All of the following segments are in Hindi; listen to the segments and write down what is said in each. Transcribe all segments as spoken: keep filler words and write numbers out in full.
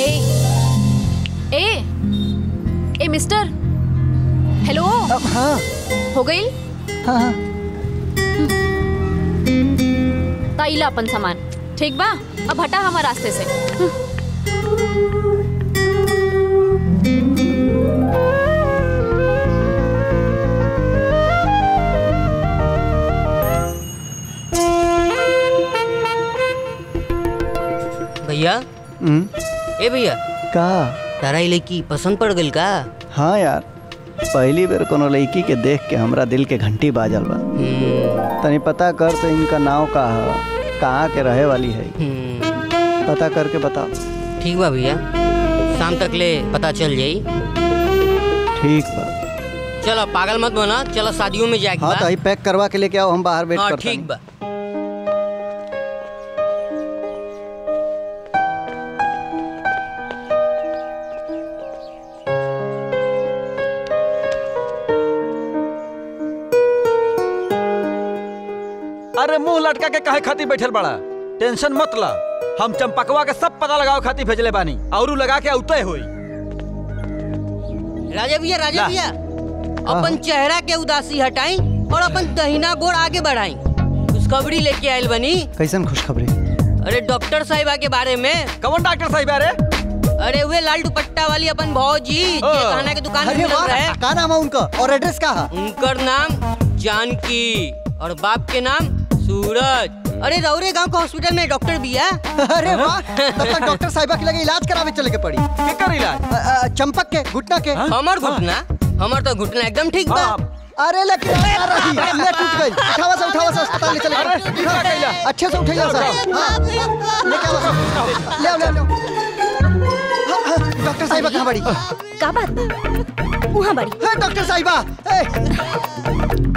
ए ए ए मिस्टर हेलो। हाँ हो गई। हाँ ताइला अपन सामान ठीक बा। अब हटा हमारे रास्ते से। भैया ए भैया का तारा ये लड़की पसंद पड़ गई का? हाँ यार पहली बार कोनो लड़की के देख के हमरा दिल के घंटी बाजल बा। तनी पता कर तो इनका नाव का कहाँ के रहे वाली है पता करके बताओ। ठीक बा भैया शाम तक ले पता चल जाई। ठीक बा चलो पागल मत बना चलो शादियों में जाके। हाँ तो पैक करवा के लेके आओ हम बाहर वेट करते हैं। ठीक बा। अरे मुंह लटका के काहे खातिर बैठल बड़ा? टेंशन मत ला हम चंपकवा के सब पता लगाओ खातिर भेजले बानी औरू लगा के उतय होई। राजा भैया राजा भैया अपन चेहरा के उदासी हटाई और अपन दहिना गोड़ आगे बढ़ाई। खुशखबरी लेके आयल बनी। कैसन खुशखबरी? अरे डॉक्टर साहिबा के बारे में। कौन डॉक्टर साहिबा रे? अरे वे लाल दुपट्टा वाली अपन भौजी खाना के दुकान में मिल रहा है। का नाम है उनका और एड्रेस का है? उनका नाम जानकी और बाप के नाम सूरज। अरे रौरे गांव के हॉस्पिटल में डॉक्टर भी है। अरे वाह तब तक डॉक्टर साहिबा के लगे इलाज करावे चले के पड़ी। केकर इलाज? चंपक के घुटना के। हमर घुटना हमर तो घुटना एकदम ठीक बा। अरे लेकिन ले टूट गई। उठावा से उठावा से अस्पताल ले चले। अरे अच्छे से उठैला सर। ले ले ले डॉक्टर साहिबा कहां बड़ी? का बात बा वहां बड़ी। हे डॉक्टर साहिबा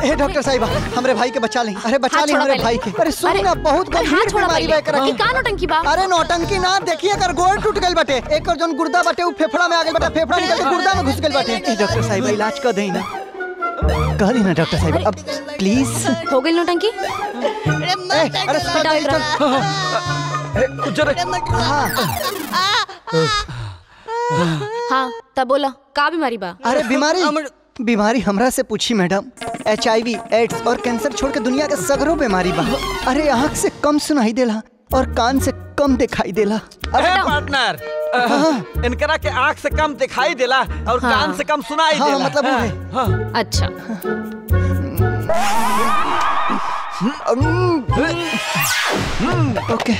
ए डॉक्टर साहिबा हमरे भाई के बचा ली। अरे बचा ली हमरे भाई के। अरे सुन ना बहुत गंभीर बीमारी बा एकरा की। का नौटंकी बा? अरे नौटंकी ना देखिए कर गोड़ टूट गइल बाटे एकर जोन गुर्दा बाटे उ फेफड़ा में आ गइल बाटे फेफड़ा निकल के गुर्दा में घुस गइल बाटे। ए डॉक्टर साहिबा इलाज कर देई ना कह ली ना डॉक्टर साहिबा अब प्लीज। हो गइल नौटंकी? अरे मत अरे चल चल ए उधर। हां त बोला का बीमारी बा? अरे बीमारी बीमारी हमरा से पूछी madam. H I V AIDS और कैंसर छोड़ के दुनिया के सगरों बीमारी बा। अरे आँख से कम सुनाई देला और कान से कम दिखाई देला। अरे पार्टनर हाँ। इनकरा के आँख से कम दिखाई देला और हाँ। कान से कम सुनाई हाँ, देला मतलब हाँ। हाँ। अच्छा ओके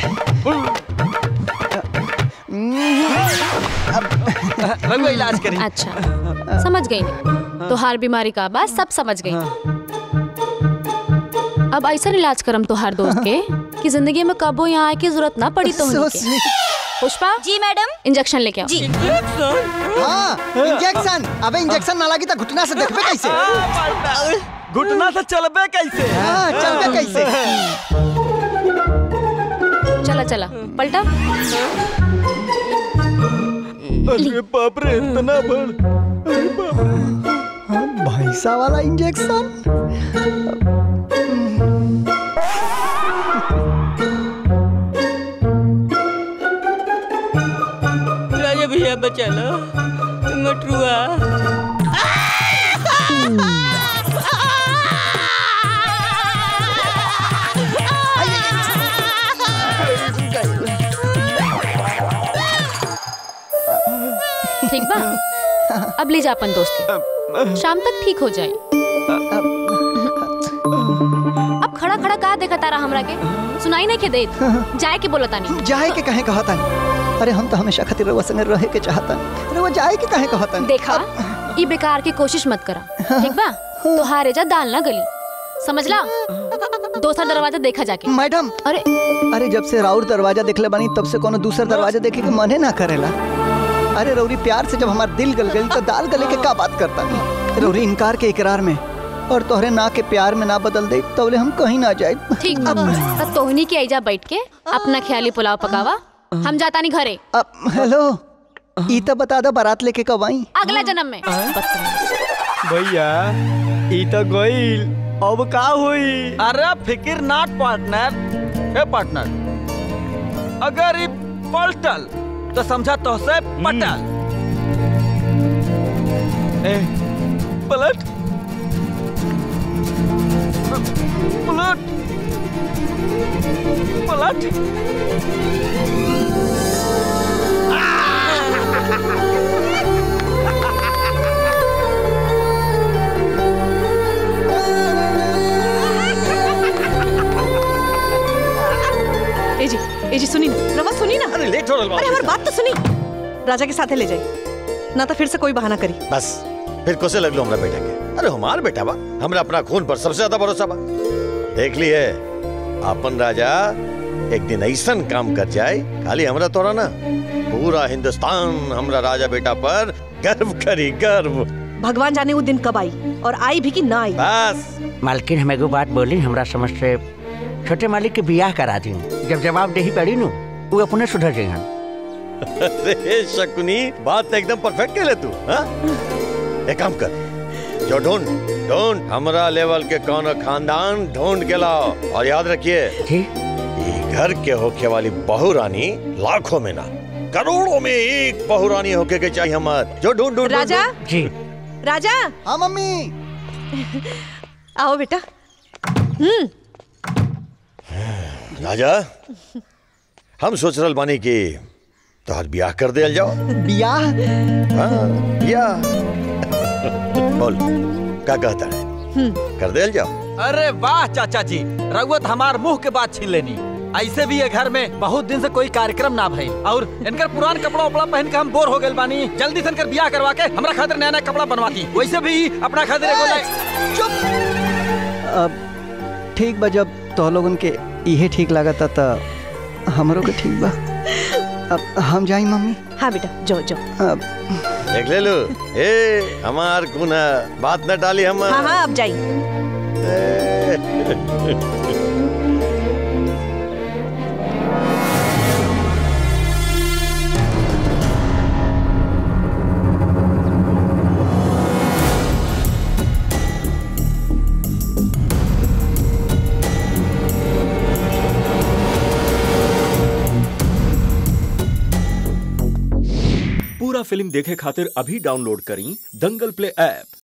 अब इलाज करें। अच्छा समझ गई तो हर बीमारी का बात सब समझ गई। अब ऐसा इलाज करम तो हर दोस्त के कि जिंदगी में कबो यहाँ आए की जरूरत ना पड़ी। तो पुष्पा जी मैडम इंजेक्शन लेके आओ। जी हाँ इंजेक्शन। अबे इंजेक्शन ना लगी तो घुटना से देखबे कैसे? घुटना से चलबे कैसे? हाँ चलबे कैसे? चला चला पलटा। अरे बाप रे इतना बड़ भैंसा वाला इंजेक्शन। राजा भैया बचा लो मटरुआ। ठीक बा अब ले जा अपन दोस्त शाम तक ठीक हो जाए। अब खड़ा खड़ा कहा देखा तारा हमरा के सुनाई नहीं के देत। जाए के बोला तानी जाए के कहे कहा तानी। अरे हम तो हमेशा खातिर रउआ संग रहे के चाहतानी रउआ जाए के कहे कहा तानी। देखा ई बेकार की कोशिश मत करा ठीक बा। तोहारे जा दाल ना गली समझला। दूसरा दरवाजा देखा जाके मैडम। अरे अरे जब से राउर दरवाजा देखले बानी तब से कोनो दूसरा दरवाजा देखे के मने ना करेला। अरे रौरी प्यार से जब हमारा दिल गल गई तो दाल गले के का बात करता नहीं। रौरी इनकार के इकरार में और तोहरे ना के प्यार में ना बदल दे तो बोले हम कहीं ना जाए। ठीक अब तब तोहनी के आइजा बैठ के अपना ख्याली पुलाव पकावा हम जाता नहीं घरे। अब हेलो ई तो बता दो बारात लेके कब आई? अगला जन्म में भैया ई तो गईल अब का हुई। अरे फिकिर नाट पार्टनर हे पार्टनर अगर पलटल तो समझा तो से पटल। ए पलट पलट पलट एजी, एजी सुनी ना, रवा सुनी ना। अरे लेट हो रहा है। अरे हमारी बात तो सुनी। राजा के साथ ले जाए ना तो फिर से कोई बहाना करी। बस फिर कोसे लगलो हमरा बेटा के। अरे हमार बेटा बा, हमरा अपना खून पर सबसे ज्यादा भरोसा बा। देख लिए अपन राजा एक दिन ऐसा काम कर जाए, खाली हमरा तोरा ना पूरा हिंदुस्तान हमरा राजा बेटा पर गर्व करी, गर्व। भगवान जाने वो दिन कब आई और आई भी कि ना आई। बस मालकिन हमें बात बोली, हमरा समझ से छोटे मालिक के बियाह करा दी। जब जवाब दे ही पड़ी नू वो अपने सुधर जाएगा। अरे शकुनी बात एकदम परफेक्ट कर ले तू। हाँ एक काम कर, जो ढूंढ ढूंढ हमरा लेवल के कौन खानदान ढूंढ के लाओ। और याद रखिए ये घर के होके वाली बहू रानी लाखों में ना करोड़ों में एक बहू रानी होके के चाहिए हमारे। जो ढूंढ ढूंढ राजा जी। राजा। हाँ मम्मी। आओ बेटा। हम्म राजा हम सोच रहे बानी कि तोहर ब्याह कर दे जाओ। ब्याह? हाँ ब्याह। बोल क्या कहता है, कर दे जाओ? अरे वाह चाचा जी, रघुवत हमार मुंह के बात छीन लेनी। ऐसे भी ये घर में बहुत दिन से कोई कार्यक्रम ना भाई और इनकर पुरान कपड़ा उपड़ा पहन के हम बोर हो गए बानी। जल्दी से इनकर ब्याह करवा के हमारा खातिर नया नया कपड़ा बनवाती, वैसे भी अपना खातिर। ठीक बा, जब तो लोगन के यह ठीक लगता तो हमरो के ठीक बा। अब हम जाए मम्मी। हाँ बेटा जाओ जाओ। देख ले लो ए हमार गुना बात न डाली हम। हाँ हाँ अब जाइए। फिल्म देखे खातिर अभी डाउनलोड करें दंगल प्ले ऐप।